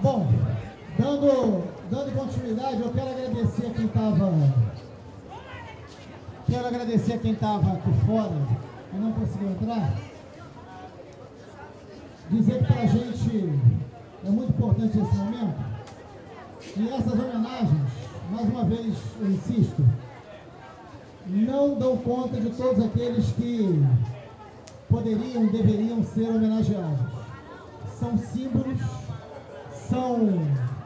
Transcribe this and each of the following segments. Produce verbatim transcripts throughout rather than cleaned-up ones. Bom, dando, dando continuidade, eu quero agradecer a quem estava... Quero agradecer a quem estava aqui fora, eu não consegui entrar. Dizer que para a gente é muito importante esse momento. E essas homenagens, mais uma vez eu insisto, não dão conta de todos aqueles que poderiam, deveriam ser homenageados. São símbolos, são...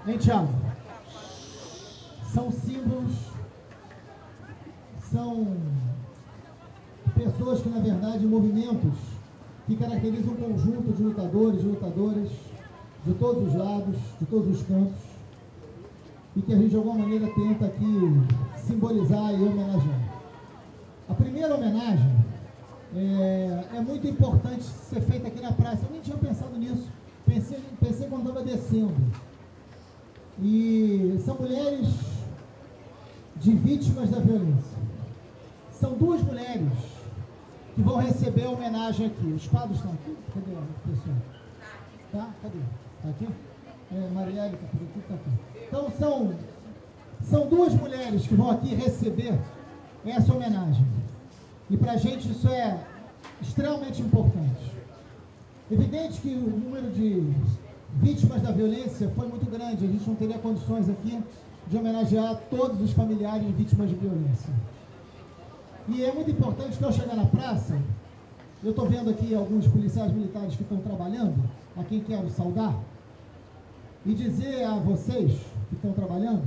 Hein, Thiago? São símbolos, são pessoas que, na verdade, movimentos que caracterizam um conjunto de lutadores, de lutadoras, de todos os lados, de todos os cantos, e que a gente, de alguma maneira, tenta aqui simbolizar e homenagear. A primeira homenagem é, é muito importante ser feita aqui na praça. Eu nem tinha pensado nisso, pensei, pensei quando estava descendo. E são mulheres de vítimas da violência. São duas mulheres que vão receber a homenagem aqui. Os quadros estão aqui? Cadê a pessoa? Tá? Cadê? Tá aqui? É, Maria Isabel, tá aqui. Então são, são duas mulheres que vão aqui receber essa homenagem. E para a gente isso é extremamente importante. Evidente que o número de vítimas da violência foi muito grande. A gente não teria condições aqui de homenagear todos os familiares de vítimas de violência. E é muito importante que ao chegar na praça, eu estou vendo aqui alguns policiais militares que estão trabalhando, a quem quero saudar, e dizer a vocês que estão trabalhando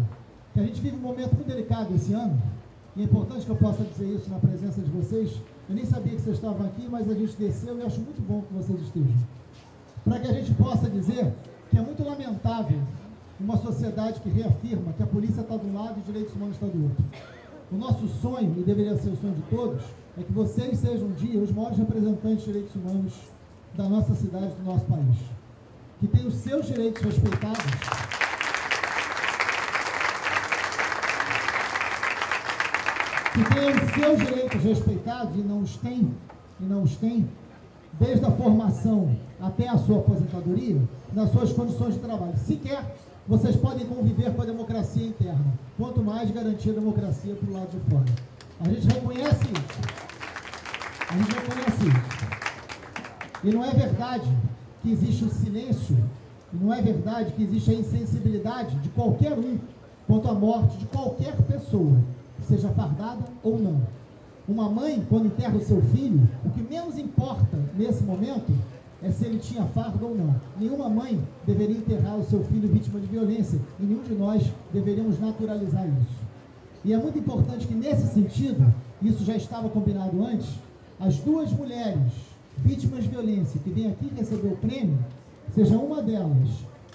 que a gente vive um momento muito delicado esse ano. E é importante que eu possa dizer isso na presença de vocês. Eu nem sabia que vocês estavam aqui, mas a gente desceu e acho muito bom que vocês estejam. Para que a gente possa dizer que é muito lamentável uma sociedade que reafirma que a polícia está de um lado e os direitos humanos estão do outro. O nosso sonho, e deveria ser o sonho de todos, é que vocês sejam um dia os maiores representantes de direitos humanos da nossa cidade, do nosso país. Que tenham os seus direitos respeitados... que tenham os seus direitos respeitados, e não os têm, e não os têm, desde a formação até a sua aposentadoria, nas suas condições de trabalho. Sequer vocês podem conviver com a democracia interna, quanto mais garantir a democracia para o lado de fora. A gente reconhece isso. A gente reconhece isso. E não é verdade que existe o silêncio, e não é verdade que existe a insensibilidade de qualquer um quanto à morte de qualquer pessoa, seja fardada ou não. Uma mãe, quando enterra o seu filho, o que menos importa nesse momento é se ele tinha fardo ou não. Nenhuma mãe deveria enterrar o seu filho vítima de violência, e nenhum de nós deveríamos naturalizar isso. E é muito importante que, nesse sentido, isso já estava combinado antes, as duas mulheres vítimas de violência que vêm aqui receber o prêmio, seja uma delas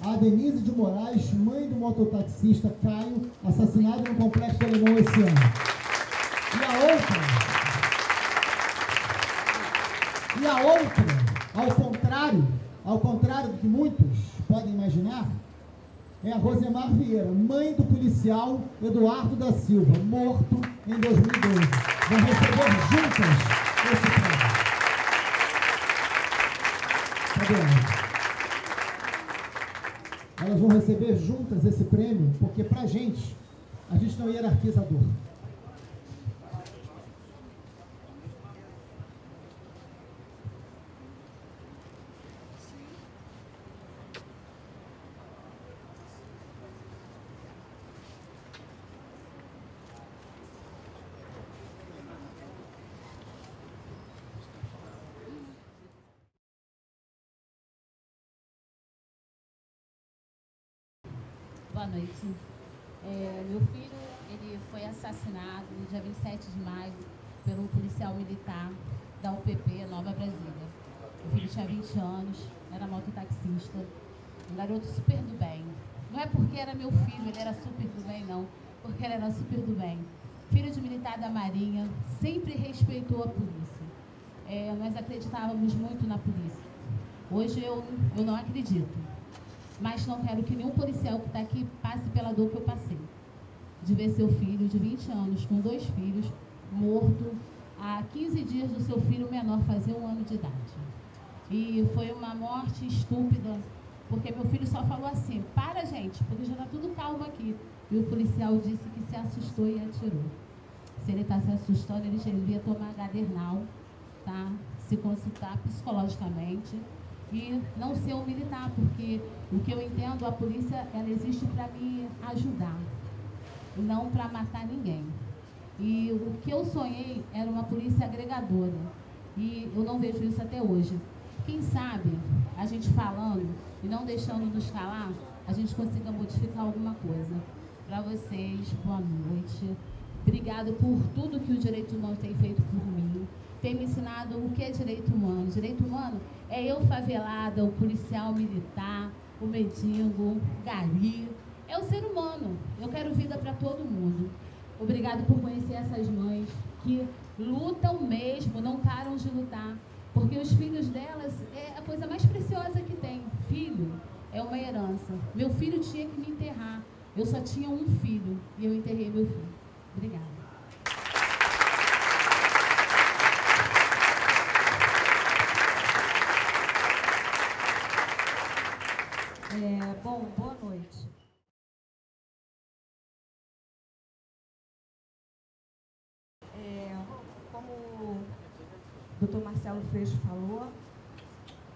a Denise de Moraes, mãe do mototaxista Caio, assassinado no Complexo Alemão esse ano. E a outra, e a outra, ao contrário, ao contrário do que muitos podem imaginar, é a Rosimar Vieira, mãe do policial Eduardo da Silva, morto em dois mil e doze. Vão receber juntas esse prêmio. Cadê ela? Elas vão receber juntas esse prêmio, porque pra gente, a gente não hierarquiza a dor. Boa noite. É, meu filho, ele foi assassinado no dia vinte e sete de maio pelo policial militar da U P P Nova Brasília. O filho tinha vinte anos, era mototaxista, um garoto super do bem. Não é porque era meu filho, ele era super do bem, não, porque ele era super do bem. Filho de militar da Marinha, sempre respeitou a polícia. É, nós acreditávamos muito na polícia. Hoje eu, eu não acredito. Mas não quero que nenhum policial que está aqui passe pela dor que eu passei. De ver seu filho de vinte anos, com dois filhos, morto há quinze dias do seu filho menor, fazer um ano de idade. E foi uma morte estúpida, porque meu filho só falou assim, para gente, porque já está tudo calmo aqui. E o policial disse que se assustou e atirou. Se ele está se assustando, ele devia tomar gadernal, tá? Se consultar psicologicamente e não ser um militar, porque o que eu entendo, a polícia, ela existe para me ajudar, não para matar ninguém. E o que eu sonhei era uma polícia agregadora, e eu não vejo isso até hoje. Quem sabe, a gente falando e não deixando nos calar, a gente consiga modificar alguma coisa. Para vocês, boa noite. Obrigado por tudo que o direito humano tem feito por mim. Tem me ensinado o que é direito humano. Direito humano é eu favelada, o policial militar, o mendigo, o gari. É o ser humano. Eu quero vida para todo mundo. Obrigado por conhecer essas mães que lutam mesmo, não param de lutar. Porque os filhos delas é a coisa mais preciosa que tem. Filho é uma herança. Meu filho tinha que me enterrar. Eu só tinha um filho e eu enterrei meu filho. Obrigada. É, bom, boa noite. É, como o doutor Marcelo Freixo falou,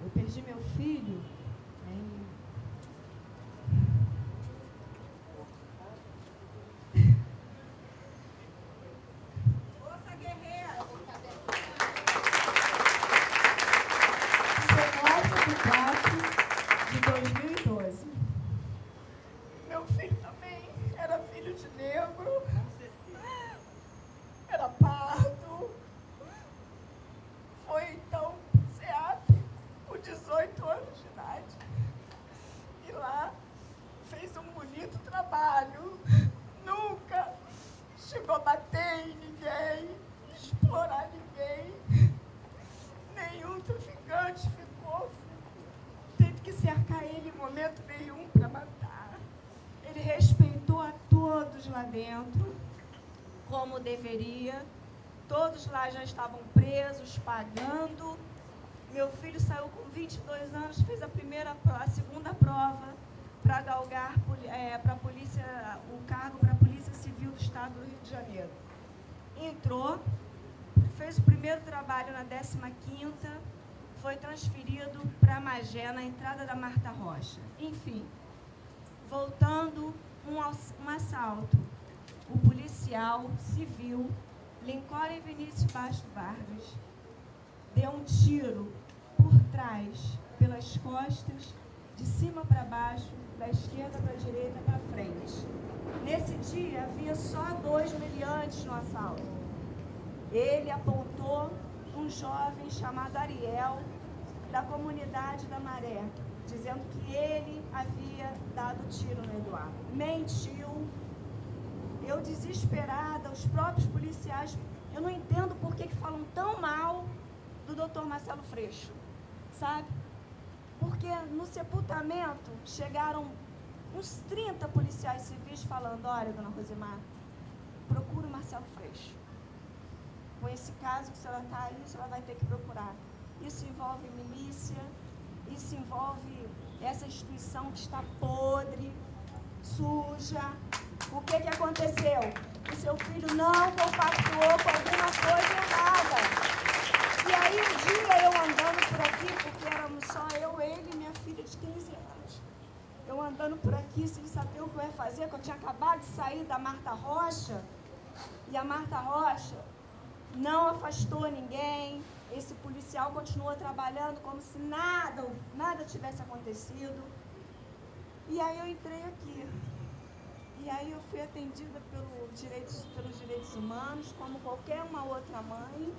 eu perdi meu filho em deveria, todos lá já estavam presos, pagando. Meu filho saiu com vinte e dois anos, fez a primeira, a segunda prova para galgar é, para a polícia, o cargo para a Polícia Civil do Estado do Rio de Janeiro. Entrou, fez o primeiro trabalho na décima quinta, foi transferido para Magé, na entrada da Marta Rocha. Enfim, voltando, um, um assalto. O policial civil, Lincoln e Vinícius Basto Vargas, deu um tiro por trás, pelas costas, de cima para baixo, da esquerda para a direita para frente. Nesse dia, havia só dois meliantes no assalto. Ele apontou um jovem chamado Ariel, da comunidade da Maré, dizendo que ele havia dado tiro no Eduardo. Mentiu. Eu desesperada, os próprios policiais, eu não entendo por que, que falam tão mal do doutor Marcelo Freixo, sabe? Porque no sepultamento chegaram uns trinta policiais civis falando, olha, dona Rosimar, procura o Marcelo Freixo. Com esse caso que a senhora está aí, a senhora vai ter que procurar. Isso envolve milícia, isso envolve essa instituição que está podre, suja. O que que aconteceu? O seu filho não compactuou com alguma coisa errada. E aí, um dia, eu andando por aqui, porque éramos só eu, ele e minha filha de quinze anos. Eu andando por aqui, sem saber o que eu ia fazer, porque eu tinha acabado de sair da Marta Rocha, e a Marta Rocha não afastou ninguém, esse policial continuou trabalhando como se nada, nada tivesse acontecido. E aí eu entrei aqui. E aí eu fui atendida pelo direitos, pelos direitos humanos, como qualquer uma outra mãe.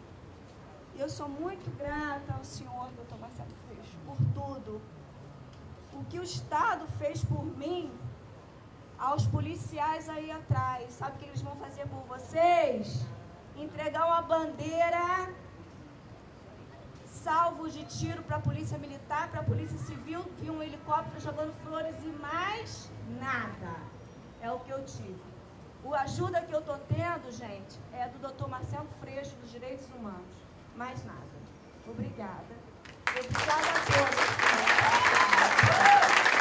E eu sou muito grata ao senhor, doutor Marcelo Freixo, por tudo. O que o Estado fez por mim, aos policiais aí atrás, sabe o que eles vão fazer por vocês? Entregar uma bandeira, salvos de tiro para a polícia militar, para a polícia civil, vi um helicóptero jogando flores e mais nada. É o que eu tive. A ajuda que eu estou tendo, gente, é do doutor Marcelo Freixo, dos Direitos Humanos. Mais nada. Obrigada. Obrigada a todos.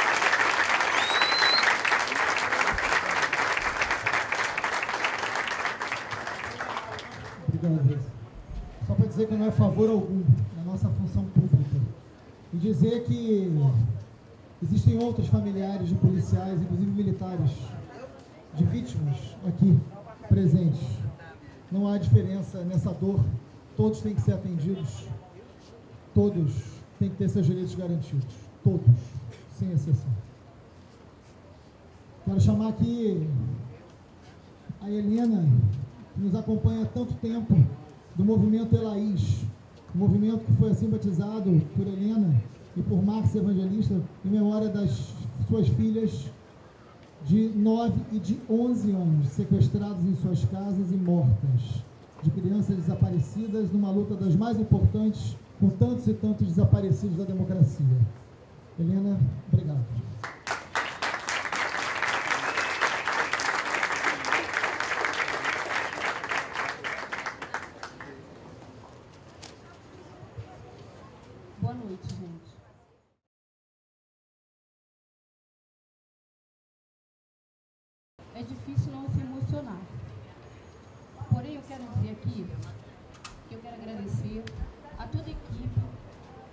só para dizer que não é favor algum na nossa função pública. E dizer que existem outros familiares de policiais, inclusive militares, de vítimas aqui presentes. Não há diferença nessa dor. Todos têm que ser atendidos. Todos têm que ter seus direitos garantidos. Todos, sem exceção. Quero chamar aqui a Helena, que nos acompanha há tanto tempo, do movimento Helaiz, um movimento que foi assim batizado por Helena e por Márcia Evangelista, em memória das suas filhas de nove e de onze anos, sequestradas em suas casas e mortas, de crianças desaparecidas, numa luta das mais importantes, com tantos e tantos desaparecidos da democracia. Helena, obrigado. Boa noite, gente. É difícil não se emocionar. Porém, eu quero dizer aqui que eu quero agradecer a toda a equipe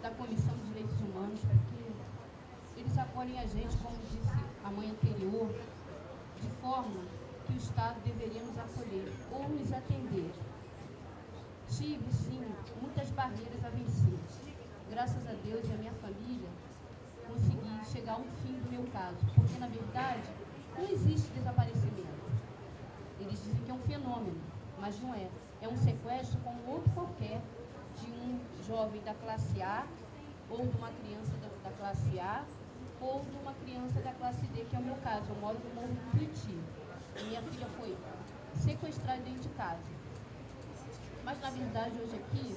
da Comissão de Direitos Humanos, porque eles acolhem a gente, como disse a mãe anterior, de forma que o Estado deveria nos acolher ou nos atender. Tive, sim, muitas barreiras a vencer. Graças a Deus e a minha família, consegui chegar ao fim do meu caso, porque, na verdade, não existe desaparecimento. Eles dizem que é um fenômeno, mas não é. É um sequestro como outro qualquer, de um jovem da classe A, ou de uma criança da, da classe A, ou de uma criança da classe D, que é o meu caso. Eu moro no Morro do Pitim. Minha filha foi sequestrada dentro de casa. Mas, na verdade, hoje aqui,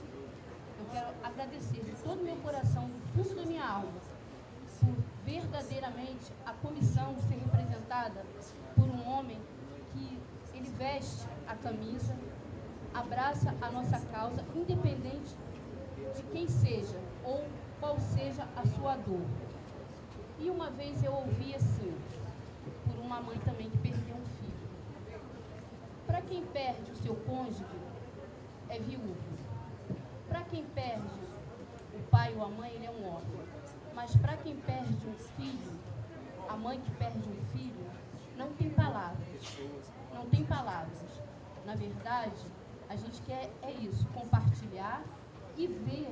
eu quero agradecer de todo o meu coração, do fundo da minha alma, por verdadeiramente a comissão ser representada por um homem que ele veste a camisa, abraça a nossa causa, independente de quem seja ou qual seja a sua dor. E uma vez eu ouvi assim, por uma mãe também que perdeu um filho: para quem perde o seu cônjuge, é viúvo. Para quem perde o pai ou a mãe, ele é um órfão. Mas para quem perde um filho, a mãe que perde um filho, não tem palavras. Não tem palavras. Na verdade, a gente quer é isso, compartilhar e ver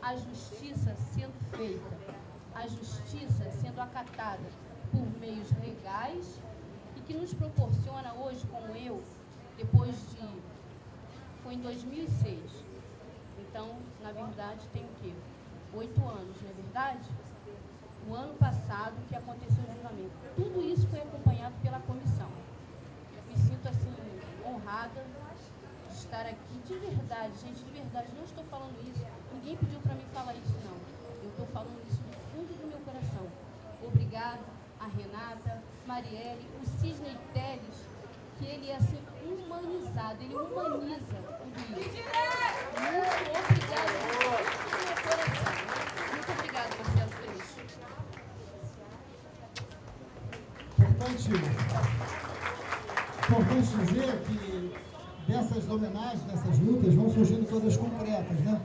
a justiça sendo feita, a justiça sendo acatada por meios legais e que nos proporciona hoje, como eu, depois de... foi em dois mil e seis. Então, na verdade, tem o quê? Oito anos, não é verdade? O ano passado que aconteceu o julgamento. Tudo isso foi acompanhado pela comissão. Eu me sinto, assim, honrada de estar aqui de verdade, gente, de verdade. Não estou falando isso, ninguém pediu para mim falar isso, não. Eu estou falando isso do fundo do meu coração. Obrigada a Renata, Marielle, o Cisney Teles, que ele é, assim, humanizado, ele humaniza tudo isso. Muito obrigada, do meu coração. Muito obrigada, Marcelo Freixo. Importante, importante dizer que dessas homenagens, dessas lutas, vão surgindo coisas concretas, né?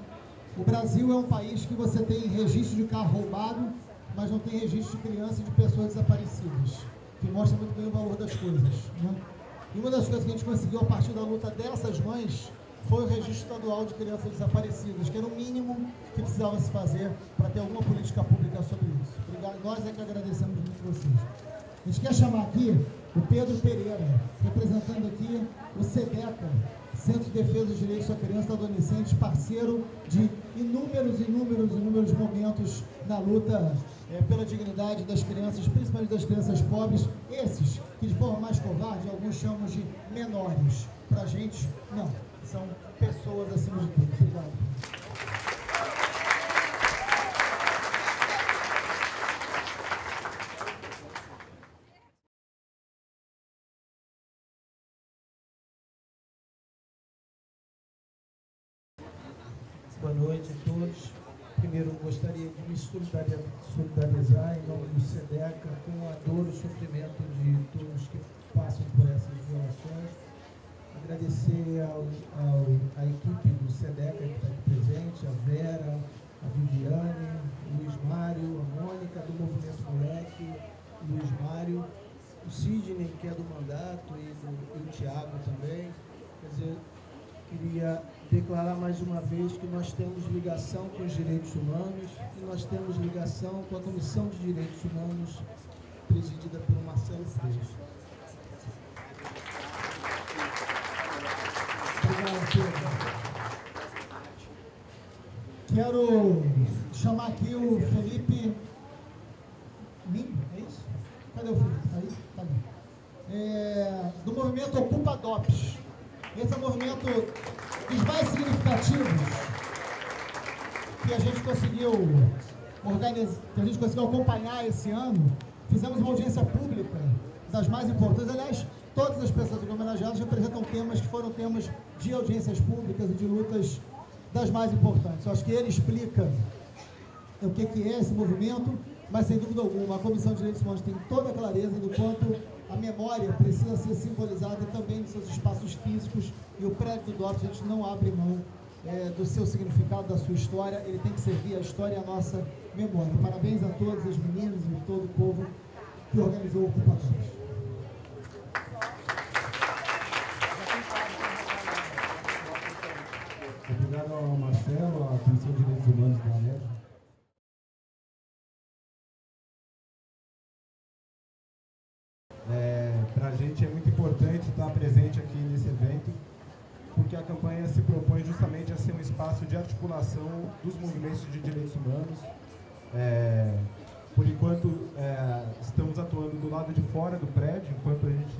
O Brasil é um país que você tem registro de carro roubado, mas não tem registro de criança e de pessoas desaparecidas, que mostra muito bem o valor das coisas, né? E uma das coisas que a gente conseguiu a partir da luta dessas mães foi o registro estadual de crianças desaparecidas, que era o mínimo que precisava se fazer para ter alguma política pública sobre isso. Obrigado. Nós é que agradecemos muito vocês. A gente quer chamar aqui o Pedro Pereira, representando aqui o Cedeca, Centro de Defesa dos Direitos da Criança e do Adolescente, parceiro de inúmeros, inúmeros, inúmeros momentos na luta é, pela dignidade das crianças, principalmente das crianças pobres, esses que de forma mais covarde, alguns chamam de menores. Pra gente, não. São pessoas acima de tudo. Obrigado. Boa noite a todos. Primeiro, gostaria de me solidarizar em nome do Cedeca com a dor e o sofrimento de todos que passam por essas violações. Agradecer ao, ao, à equipe do Cedeca, mais uma vez que nós temos ligação com os direitos humanos e nós temos ligação com a Comissão de Direitos Humanos, presidida por Marcelo Freixo. Quero chamar aqui o Felipe Minho, é isso? Cadê o Felipe? Tá aí? Tá bem. É, do movimento Ocupa Dops. Esse é um movimento dos mais significativos que a gente conseguiu organizar, que a gente conseguiu acompanhar esse ano. Fizemos uma audiência pública das mais importantes. Aliás, todas as pessoas homenageadas representam temas que foram temas de audiências públicas e de lutas das mais importantes. Eu acho que ele explica o que é esse movimento, mas, sem dúvida alguma, a Comissão de Direitos Humanos tem toda a clareza do quanto a memória precisa ser simbolizada também nos seus espaços físicos, e o prédio do Dops, a gente não abre mão é, do seu significado, da sua história. Ele tem que servir a história e a nossa memória. Parabéns a todas as meninas e todo o povo que organizou o Ocupa Dops. Obrigado ao Marcelo, à Comissão de Direitos Humanos da Alerj. É, Para a gente é muito importante estar presente aqui nesse evento, porque a campanha se propõe justamente a ser um espaço de articulação dos movimentos de direitos humanos. É, por enquanto, é, estamos atuando do lado de fora do prédio, enquanto a gente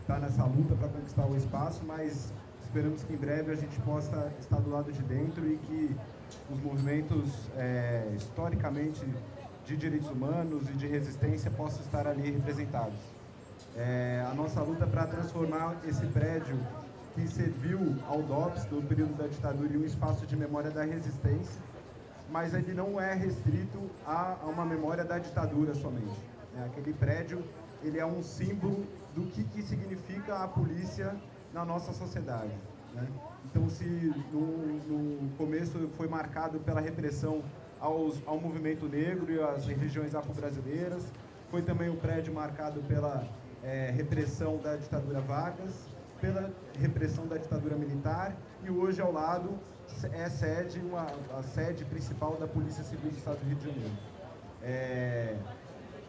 está nessa luta para conquistar o espaço, mas esperamos que em breve a gente possa estar do lado de dentro e que os movimentos é, historicamente de direitos humanos e de resistência possam estar ali representados. É, a nossa luta para transformar esse prédio que serviu ao Dops no período da ditadura em um espaço de memória da resistência, mas ele não é restrito a, a uma memória da ditadura somente. É, aquele prédio ele é um símbolo do que, que significa a polícia na nossa sociedade, né? Então, se no, no começo foi marcado pela repressão aos, ao movimento negro e às religiões afro-brasileiras, foi também o prédio marcado pela é, repressão da ditadura Vargas, pela repressão da ditadura militar, e hoje ao lado é sede, uma, a sede principal da Polícia Civil do Estado do Rio de Janeiro. É,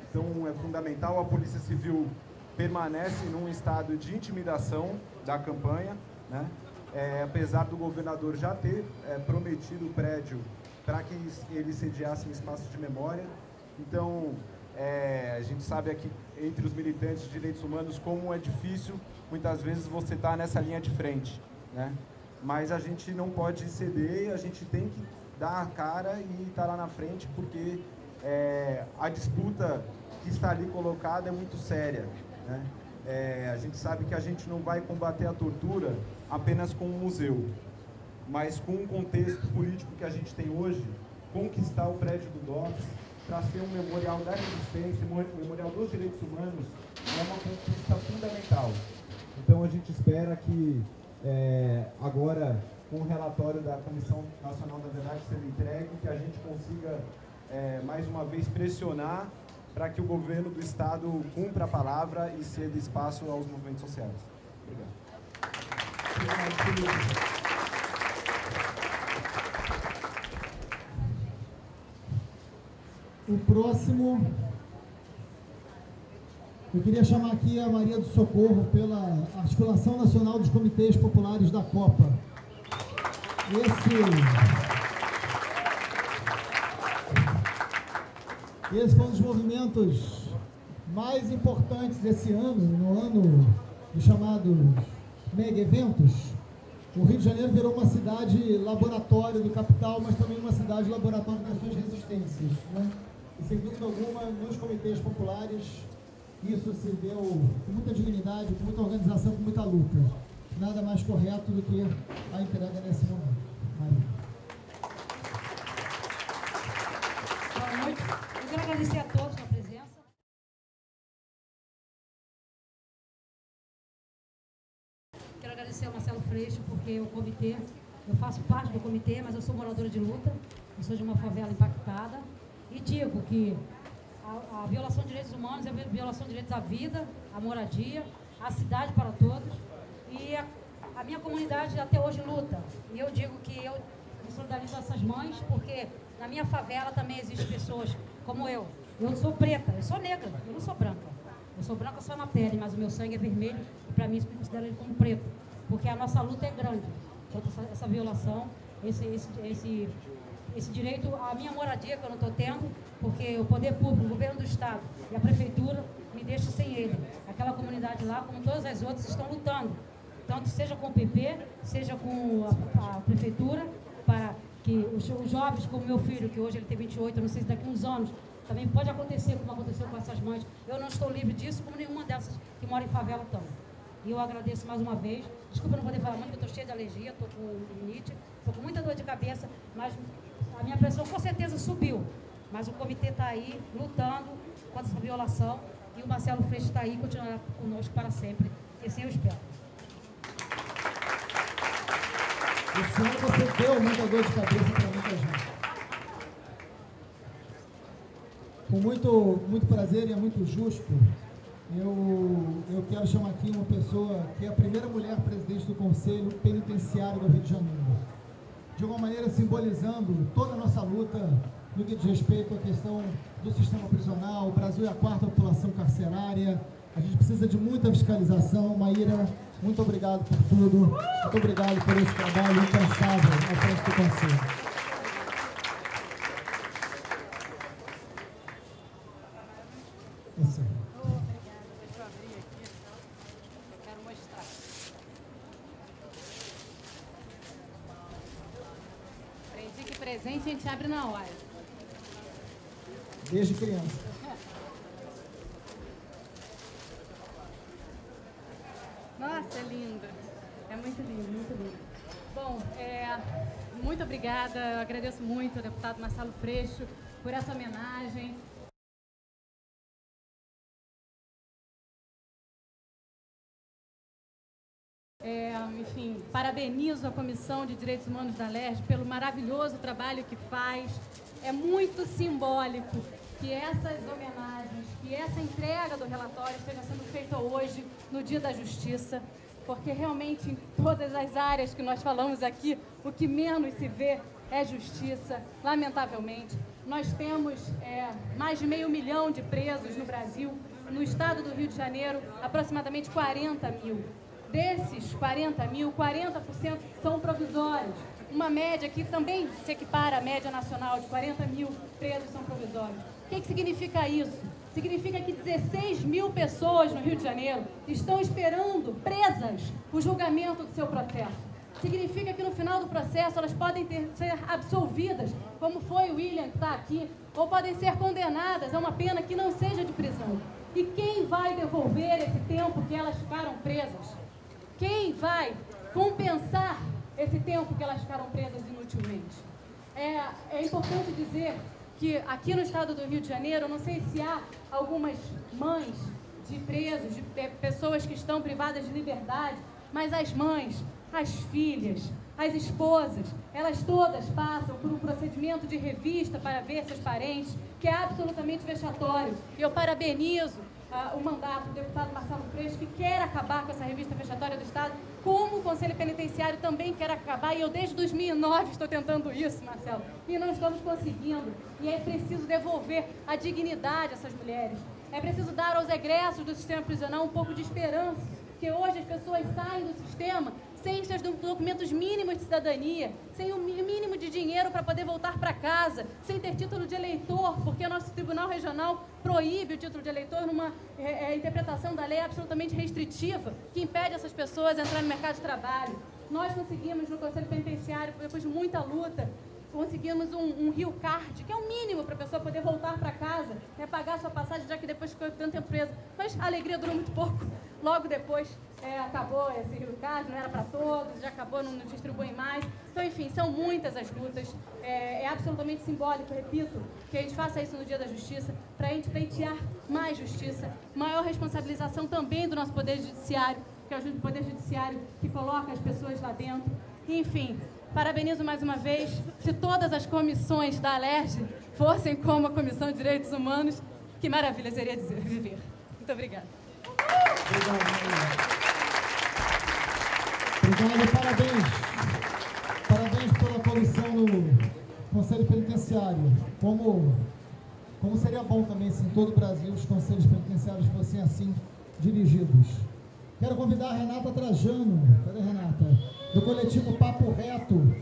então, é fundamental a Polícia Civil permanece num estado de intimidação da campanha, né? É, apesar do governador já ter é, prometido o prédio para que ele sediasse um espaço de memória. Então, é, a gente sabe aqui, entre os militantes de direitos humanos, como é difícil, muitas vezes, você estar tá nessa linha de frente, né? Mas a gente não pode ceder, a gente tem que dar a cara e estar tá lá na frente, porque é, a disputa que está ali colocada é muito séria. Né? É, a gente sabe que a gente não vai combater a tortura apenas com um museu, mas com o contexto político que a gente tem hoje, conquistar o prédio do Dops para ser um memorial da resistência, um memorial dos direitos humanos, é uma conquista fundamental. Então a gente espera que é, agora, com o relatório da Comissão Nacional da Verdade sendo entregue, que a gente consiga é, mais uma vez pressionar para que o governo do Estado cumpra a palavra e ceda espaço aos movimentos sociais. Obrigado. O próximo... Eu queria chamar aqui a Maria do Socorro pela Articulação Nacional dos Comitês Populares da Copa. Esse... Esse foi um dos movimentos mais importantes desse ano, no ano dos chamados mega eventos. O Rio de Janeiro virou uma cidade laboratório do capital, mas também uma cidade laboratório das suas resistências, né? E, sem dúvida alguma, nos comitês populares, isso se deu com muita dignidade, com muita organização, com muita luta. Nada mais correto do que a entrega nesse momento. Maria. Eu quero agradecer a todos pela presença. Quero agradecer ao Marcelo Freixo, porque o comitê, eu faço parte do comitê, mas eu sou moradora de luta, eu sou de uma favela impactada, e digo que a, a violação de direitos humanos é a violação de direitos à vida, à moradia, à cidade para todos, e a, A minha comunidade até hoje luta. E eu digo que eu me solidarizo a essas mães, porque na minha favela também existem pessoas como eu. Eu sou preta, eu sou negra, eu não sou branca. Eu sou branca só na pele, mas o meu sangue é vermelho e para mim isso me considera ele como preto. Porque a nossa luta é grande contra essa, essa violação, esse, esse, esse, esse direito à minha moradia que eu não estou tendo, porque o poder público, o governo do Estado e a prefeitura me deixam sem ele. Aquela comunidade lá, como todas as outras, estão lutando. Tanto seja com o P P, seja com a, a prefeitura, para que os, os jovens, como meu filho, que hoje ele tem vinte e oito, eu não sei se daqui a uns anos, também pode acontecer como aconteceu com essas mães. Eu não estou livre disso, como nenhuma dessas que mora em favela estão. E eu agradeço mais uma vez. Desculpa não poder falar muito, porque eu estou cheia de alergia, estou com rinite, estou com muita dor de cabeça, mas a minha pressão com certeza subiu. Mas o comitê está aí, lutando contra essa violação, e o Marcelo Freixo está aí, continuará conosco para sempre. E assim eu espero. O senhor, você deu muita dor de cabeça para muita gente. Com muito, muito prazer e é muito justo, eu, eu quero chamar aqui uma pessoa que é a primeira mulher presidente do Conselho Penitenciário do Rio de Janeiro. De alguma maneira simbolizando toda a nossa luta no que diz respeito à questão do sistema prisional. O Brasil é a quarta população carcerária, a gente precisa de muita fiscalização. Maíra, muito obrigado por tudo, muito obrigado por esse trabalho incansável à frente do Conselho. Presente, a gente abre na hora. Desde criança. Nossa, é lindo. É muito lindo, muito lindo. Bom, é, muito obrigada. Eu agradeço muito ao deputado Marcelo Freixo por essa homenagem. É, enfim, parabenizo a Comissão de Direitos Humanos da Alerj pelo maravilhoso trabalho que faz. É muito simbólico que essas homenagens, que essa entrega do relatório esteja sendo feita hoje, no Dia da Justiça, porque realmente em todas as áreas que nós falamos aqui, o que menos se vê é justiça, lamentavelmente. Nós temos é, mais de meio milhão de presos no Brasil, no estado do Rio de Janeiro, aproximadamente quarenta mil. Desses quarenta mil, quarenta por cento são provisórios. Uma média que também se equipara à média nacional de quarenta mil presos são provisórios. O que, que significa isso? Significa que dezesseis mil pessoas no Rio de Janeiro estão esperando, presas, o julgamento do seu processo. Significa que no final do processo elas podem ter, ser absolvidas, como foi o William que está aqui, ou podem ser condenadas a uma pena que não seja de prisão. E quem vai devolver esse tempo que elas ficaram presas? Quem vai compensar esse tempo que elas ficaram presas inutilmente? É, é importante dizer que aqui no estado do Rio de Janeiro, eu não sei se há algumas mães de presos, de pessoas que estão privadas de liberdade, mas as mães, as filhas, as esposas, elas todas passam por um procedimento de revista para ver seus parentes, que é absolutamente vexatório. E eu parabenizo Uh, o mandato do deputado Marcelo Freixo, que quer acabar com essa revista vexatória do Estado, como o Conselho Penitenciário também quer acabar, e eu desde dois mil e nove estou tentando isso, Marcelo, e não estamos conseguindo. E é preciso devolver a dignidade a essas mulheres. É preciso dar aos egressos do sistema prisional um pouco de esperança, porque hoje as pessoas saem do sistema sem seus documentos mínimos de cidadania, sem o mínimo de dinheiro para poder voltar para casa, sem ter título de eleitor, porque nosso Tribunal Regional proíbe o título de eleitor numa é, é, interpretação da lei absolutamente restritiva, que impede essas pessoas de entrar no mercado de trabalho. Nós conseguimos no Conselho Penitenciário, depois de muita luta, conseguimos um, um Rio Card, que é o mínimo para a pessoa poder voltar para casa, né, pagar sua passagem, já que depois ficou tanto tempo preso. Mas a alegria durou muito pouco. Logo depois é, acabou esse Rio Card, não era para todos, já acabou, não, não distribuem mais. Então, enfim, são muitas as lutas. É, é absolutamente simbólico, repito, que a gente faça isso no Dia da Justiça, para a gente pleitear mais justiça, maior responsabilização também do nosso Poder Judiciário, que é o Poder Judiciário que coloca as pessoas lá dentro. Enfim, parabenizo mais uma vez. Se todas as comissões da Alerj fossem como a Comissão de Direitos Humanos, que maravilha seria dizer, viver. Muito obrigada. Obrigado, Obrigado, parabéns. Parabéns pela comissão do Conselho Penitenciário. Como, como seria bom também se em todo o Brasil os conselhos penitenciários fossem assim dirigidos. Quero convidar a Renata Trajano, cadê a Renata? Do coletivo Papo Reto,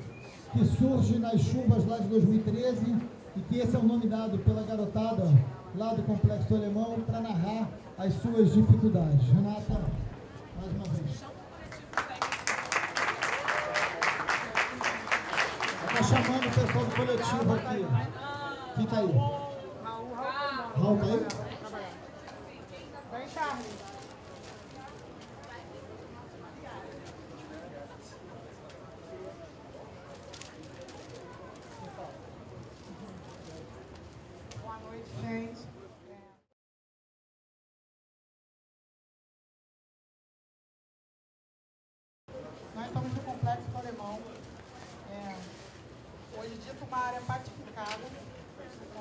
que surge nas chuvas lá de dois mil e treze e que esse é o nome dado pela garotada lá do Complexo Alemão para narrar as suas dificuldades. Renata, mais uma vez. Está chamando o pessoal do coletivo aqui. Quem está aí? Raul, Raul, Raul. Raul, nós estamos no Complexo Alemão, é, hoje dito uma área pacificada,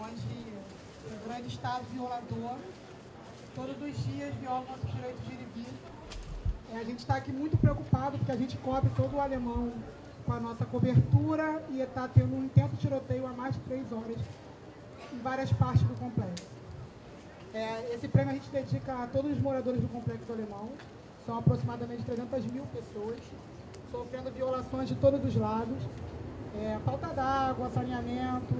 onde o grande Estado violador, todos os dias viola nossos direitos de ir e vir. É, a gente está aqui muito preocupado porque a gente cobre todo o Alemão com a nossa cobertura e está tendo um intenso tiroteio há mais de três horas em várias partes do complexo. É, esse prêmio a gente dedica a todos os moradores do Complexo Alemão, são aproximadamente trezentas mil pessoas, sofrendo violações de todos os lados, é, falta d'água, saneamento.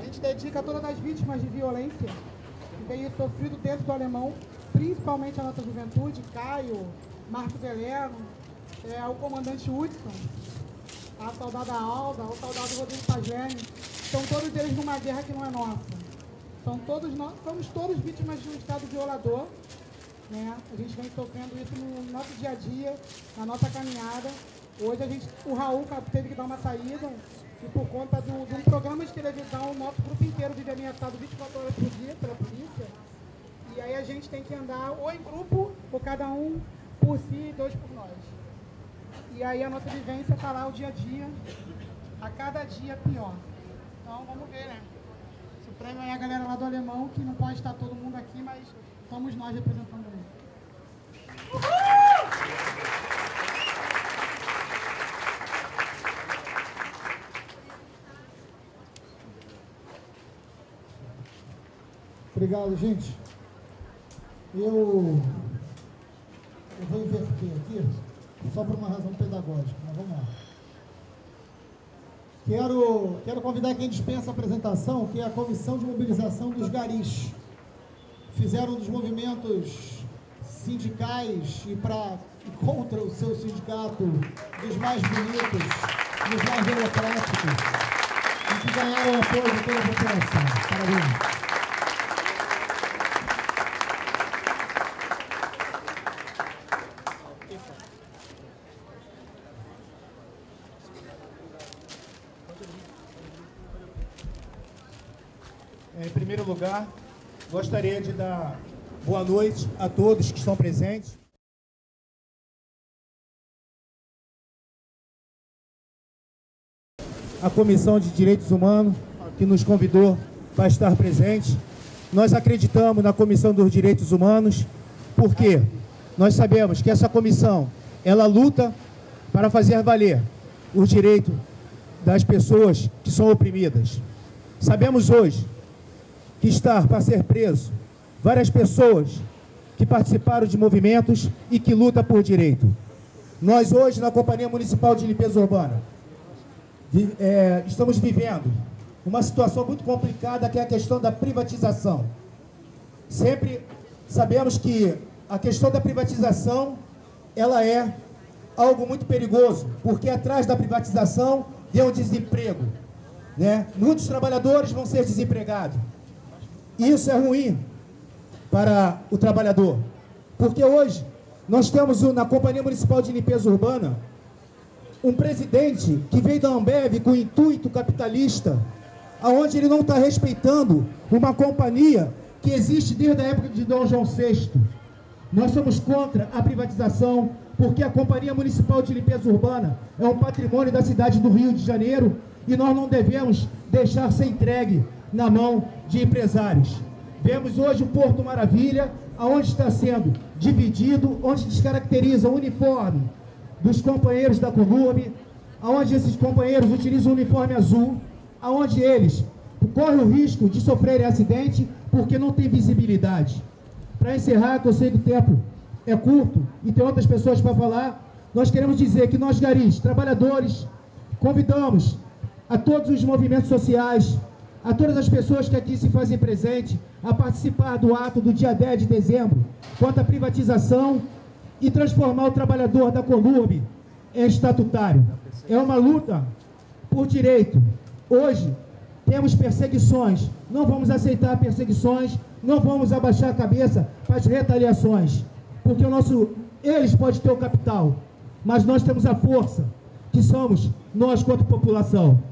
A gente dedica a todas as vítimas de violência que vem sofrido dentro do Alemão, principalmente a nossa juventude, Caio, Marcos Heleno, é, o comandante Hudson, a soldada Alda, o soldado Rodrigo. São todos eles numa guerra que não é nossa. São todos nós, somos todos vítimas de um Estado violador, né? A gente vem sofrendo isso no nosso dia a dia, na nossa caminhada. Hoje a gente, o Raul teve que dar uma saída e por conta do, de um programa de televisão, o nosso grupo inteiro vive ameaçado vinte e quatro horas por dia pela polícia. E aí a gente tem que andar ou em grupo, ou cada um por si e dois por nós. E aí a nossa vivência está lá o dia a dia, a cada dia pior. Então vamos ver, né? Esse prêmio é a galera lá do Alemão, que não pode estar todo mundo aqui, mas somos nós representando ele. Obrigado, gente. Eu, eu vou inverter aqui, só por uma razão pedagógica, mas vamos lá. Quero, quero convidar quem dispensa a apresentação, que é a Comissão de Mobilização dos Garis. Fizeram dos movimentos sindicais e, pra, e contra o seu sindicato dos mais bonitos, dos mais democráticos, e que ganharam o apoio de toda a população. Parabéns. Em primeiro lugar, gostaria de dar boa noite a todos que estão presentes. A Comissão de Direitos Humanos, que nos convidou para estar presente. Nós acreditamos na Comissão dos Direitos Humanos, porque nós sabemos que essa comissão, ela luta para fazer valer os direitos das pessoas que são oprimidas. Sabemos hoje que está para ser preso várias pessoas que participaram de movimentos e que lutam por direito. Nós hoje, na Companhia Municipal de Limpeza Urbana, é, estamos vivendo uma situação muito complicada, que é a questão da privatização. Sempre sabemos que a questão da privatização, ela é algo muito perigoso, porque atrás da privatização vem o desemprego, né? Muitos trabalhadores vão ser desempregados. Isso é ruim para o trabalhador, porque hoje nós temos na Companhia Municipal de Limpeza Urbana um presidente que veio da Ambev com intuito capitalista, aonde ele não está respeitando uma companhia que existe desde a época de Dom João sexto. Nós somos contra a privatização, porque a Companhia Municipal de Limpeza Urbana é um patrimônio da cidade do Rio de Janeiro e nós não devemos deixar ser entregue na mão de empresários. Vemos hoje o Porto Maravilha, aonde está sendo dividido, onde descaracteriza uniforme, dos companheiros da Conlurb, onde esses companheiros utilizam o uniforme azul, onde eles correm o risco de sofrerem acidente porque não tem visibilidade. Para encerrar, que eu sei que o tempo é curto e tem outras pessoas para falar, nós queremos dizer que nós, garis, trabalhadores, convidamos a todos os movimentos sociais, a todas as pessoas que aqui se fazem presente, a participar do ato do dia dez de dezembro, contra a privatização e transformar o trabalhador da Conlurb em estatutário. É uma luta por direito. Hoje, temos perseguições, não vamos aceitar perseguições, não vamos abaixar a cabeça para as retaliações, porque o nosso, eles podem ter o capital, mas nós temos a força, que somos nós, quanto população.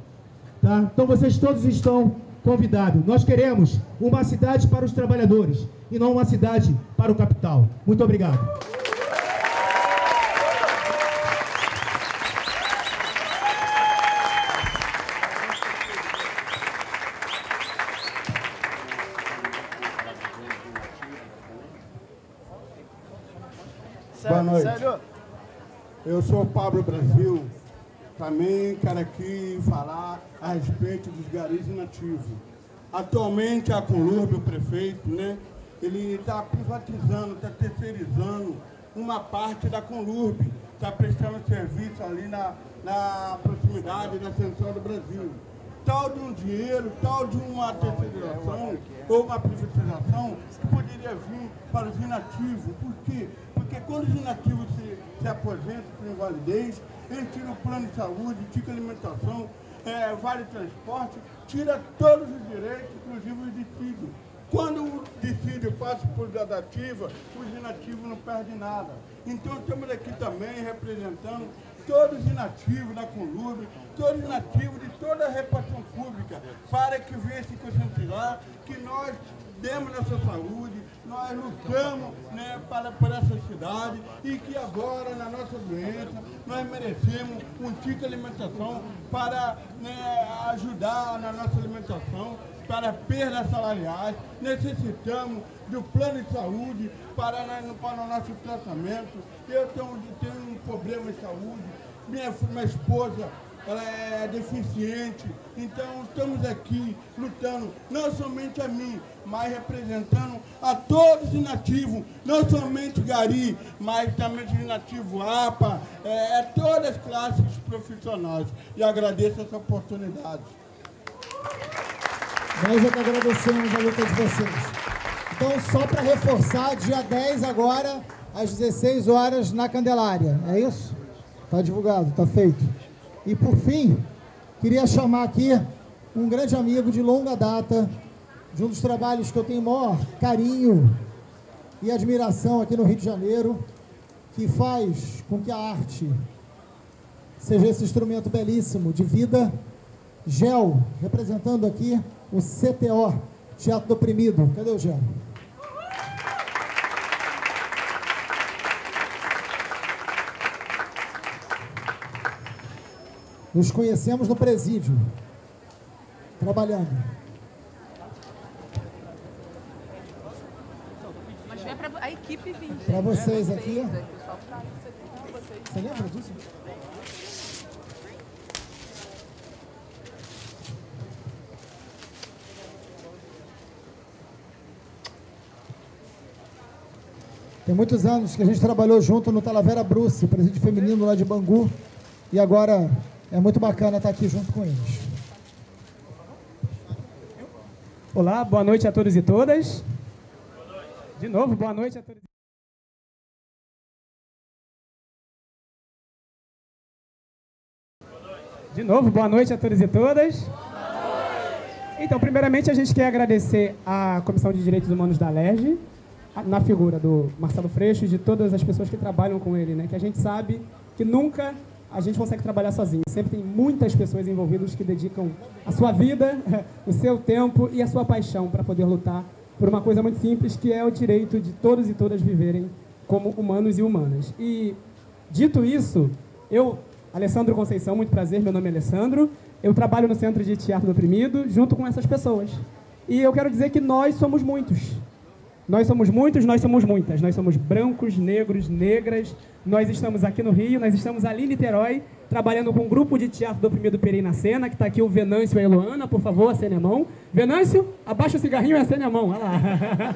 Tá? Então, vocês todos estão convidados. Nós queremos uma cidade para os trabalhadores e não uma cidade para o capital. Muito obrigado. Boa noite. Eu sou o Pablo Brasil. Também quero aqui falar a respeito dos garis nativos. Atualmente, a Conlurb, o prefeito, né, ele está privatizando, está terceirizando uma parte da Conlurb, está prestando serviço ali na, na proximidade da Central do Brasil. Tal de um dinheiro, tal de uma terceirização ou uma privatização que poderia vir para os inativos. Por quê? Porque quando os inativos se, se aposentam por invalidez, eles tiram o plano de saúde, tiram alimentação, é, vale transporte, tira todos os direitos, inclusive o dissídio. Quando o dissídio passa por dadativa, os inativos não perdem nada. Então estamos aqui também representando todos os inativos da Conlurb, todos os inativos de toda a repartição pública, para que venha se conscientizar que nós demos nossa saúde, nós lutamos, né, para, para essa cidade, e que agora, na nossa doença, nós merecemos um ticket alimentação para, né, ajudar na nossa alimentação, para perdas salariais, necessitamos do plano de saúde para, para o nosso tratamento. Eu tenho, tenho um problema de saúde, minha, minha esposa, ela é deficiente, então estamos aqui lutando, não somente a mim, mas representando a todos os inativos, não somente gari, mas também os inativos A P A, é, é todas as classes profissionais. E agradeço essa oportunidade. Nós é que agradecemos a luta de vocês. Então, só para reforçar, dia dez agora, às dezesseis horas, na Candelária, é isso? Está divulgado, está feito. E, por fim, queria chamar aqui um grande amigo de longa data, de um dos trabalhos que eu tenho o maior carinho e admiração aqui no Rio de Janeiro, que faz com que a arte seja esse instrumento belíssimo de vida. Gel, representando aqui o C T O, Teatro do Oprimido. Cadê o Gel? Nos conhecemos no presídio, trabalhando. Mas vem para a equipe vir. Para vocês aqui. Você lembra disso? Tem muitos anos que a gente trabalhou junto no Talavera Bruce, presídio feminino lá de Bangu, e agora... é muito bacana estar aqui junto com eles. Olá, boa noite a todos e todas. Boa noite. De novo, boa noite a todos. Boa noite. De novo, boa noite a todos e todas. Boa noite. Então, primeiramente, a gente quer agradecer à Comissão de Direitos Humanos da Alerj, na figura do Marcelo Freixo e de todas as pessoas que trabalham com ele, né? Que a gente sabe que nunca... a gente consegue trabalhar sozinho. Sempre tem muitas pessoas envolvidas que dedicam a sua vida, o seu tempo e a sua paixão para poder lutar por uma coisa muito simples, que é o direito de todos e todas viverem como humanos e humanas. E, dito isso, eu, Alessandro Conceição, muito prazer, meu nome é Alessandro, eu trabalho no Centro de Teatro do Oprimido junto com essas pessoas. E eu quero dizer que nós somos muitos. Nós somos muitos, nós somos muitas. Nós somos brancos, negros, negras. Nós estamos aqui no Rio, nós estamos ali em Niterói, trabalhando com um grupo de teatro do oprimido Peri na cena, que está aqui o Venâncio e a Eloana, por favor, acene a mão. Venâncio, abaixa o cigarrinho e acene a mão. Olha lá.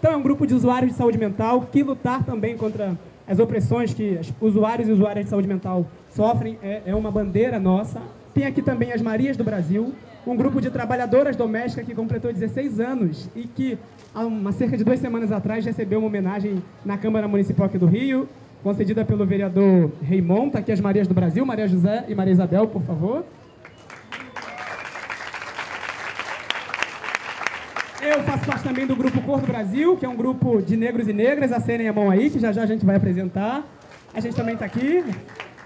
Então é um grupo de usuários de saúde mental que lutar também contra as opressões que usuários e usuárias de saúde mental sofrem. É, é uma bandeira nossa. Tem aqui também as Marias do Brasil, um grupo de trabalhadoras domésticas que completou dezesseis anos e que, há uma, cerca de duas semanas atrás, recebeu uma homenagem na Câmara Municipal aqui do Rio, concedida pelo vereador Raimon. Está aqui as Marias do Brasil, Maria José e Maria Isabel, por favor. Eu faço parte também do grupo Cor do Brasil, que é um grupo de negros e negras. Acenem a mão aí, que já já a gente vai apresentar. A gente também está aqui.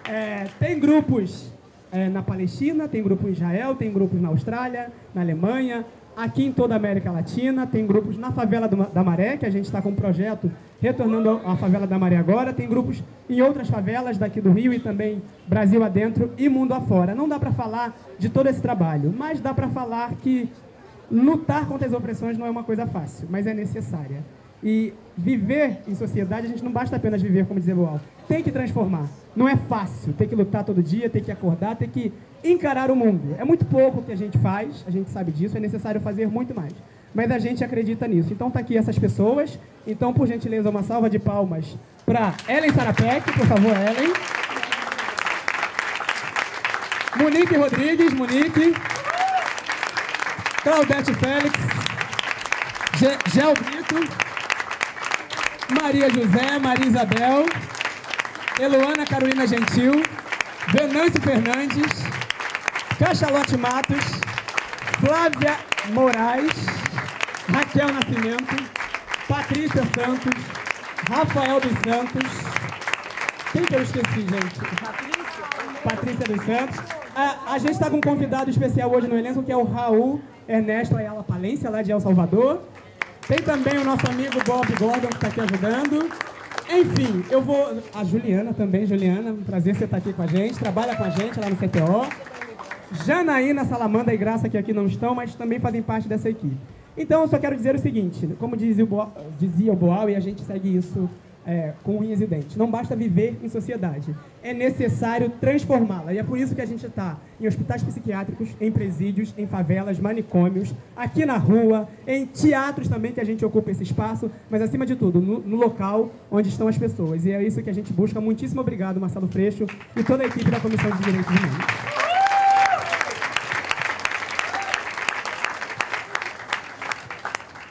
É, tem grupos... É, na Palestina, tem grupo em Israel, tem grupos na Austrália, na Alemanha, aqui em toda a América Latina, tem grupos na favela do, da Maré, que a gente está com um projeto retornando à favela da Maré agora, tem grupos em outras favelas daqui do Rio e também Brasil adentro e mundo afora. Não dá para falar de todo esse trabalho, mas dá para falar que lutar contra as opressões não é uma coisa fácil, mas é necessária. E viver em sociedade, a gente não basta apenas viver, como dizia Boal. Tem que transformar. Não é fácil. Tem que lutar todo dia, tem que acordar, tem que encarar o mundo. É muito pouco o que a gente faz, a gente sabe disso, é necessário fazer muito mais. Mas a gente acredita nisso. Então tá aqui essas pessoas. Então, por gentileza, uma salva de palmas para Ellen Sarapec, por favor, Ellen. Monique Rodrigues, Monique. Claudete Félix. Ge Gel Brito. Maria José, Maria Isabel, Eloana Carolina Gentil, Venâncio Fernandes, Cachalote Matos, Flávia Moraes, Raquel Nascimento, Patrícia Santos, Rafael dos Santos, quem que eu esqueci, gente? Patrícia, Patrícia dos Santos. A, a gente está com um convidado especial hoje no elenco, que é o Raul Ernesto Ayala Palência, lá de El Salvador. Tem também o nosso amigo Bob Gordon, que está aqui ajudando. Enfim, eu vou... A Juliana também. Juliana, um prazer você estar aqui com a gente. Trabalha com a gente lá no C T O. Janaína, Salamanda e Graça, que aqui não estão, mas também fazem parte dessa equipe. Então, eu só quero dizer o seguinte. Como dizia o Boal, dizia o Boal e a gente segue isso é, com unhas e dentes. Não basta viver em sociedade. É necessário transformá-la. E é por isso que a gente está em hospitais psiquiátricos, em presídios, em favelas, manicômios, aqui na rua, em teatros também, que a gente ocupa esse espaço, mas, acima de tudo, no, no local onde estão as pessoas. E é isso que a gente busca. Muitíssimo obrigado, Marcelo Freixo, e toda a equipe da Comissão de Direitos Humanos.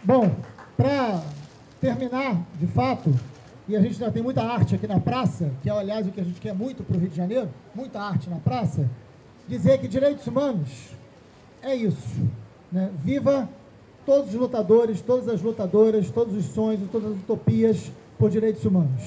Bom, para terminar, de fato... E a gente já tem muita arte aqui na praça, que é, aliás, o que a gente quer muito para o Rio de Janeiro, muita arte na praça, dizer que direitos humanos é isso. Né? Viva todos os lutadores, todas as lutadoras, todos os sonhos, todas as utopias por direitos humanos.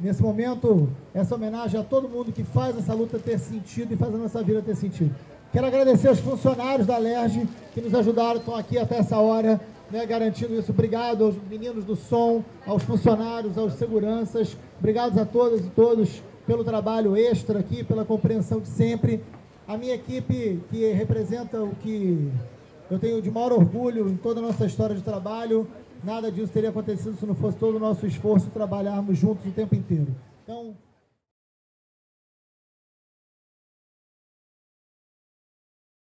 Nesse momento, essa homenagem a todo mundo que faz essa luta ter sentido e faz a nossa vida ter sentido. Quero agradecer aos funcionários da Alerj que nos ajudaram, estão aqui até essa hora, né, garantindo isso. Obrigado aos meninos do som, aos funcionários, aos seguranças. Obrigado a todas e todos pelo trabalho extra aqui, pela compreensão de sempre. A minha equipe, que representa o que eu tenho de maior orgulho em toda a nossa história de trabalho. Nada disso teria acontecido se não fosse todo o nosso esforço trabalharmos juntos o tempo inteiro. Então...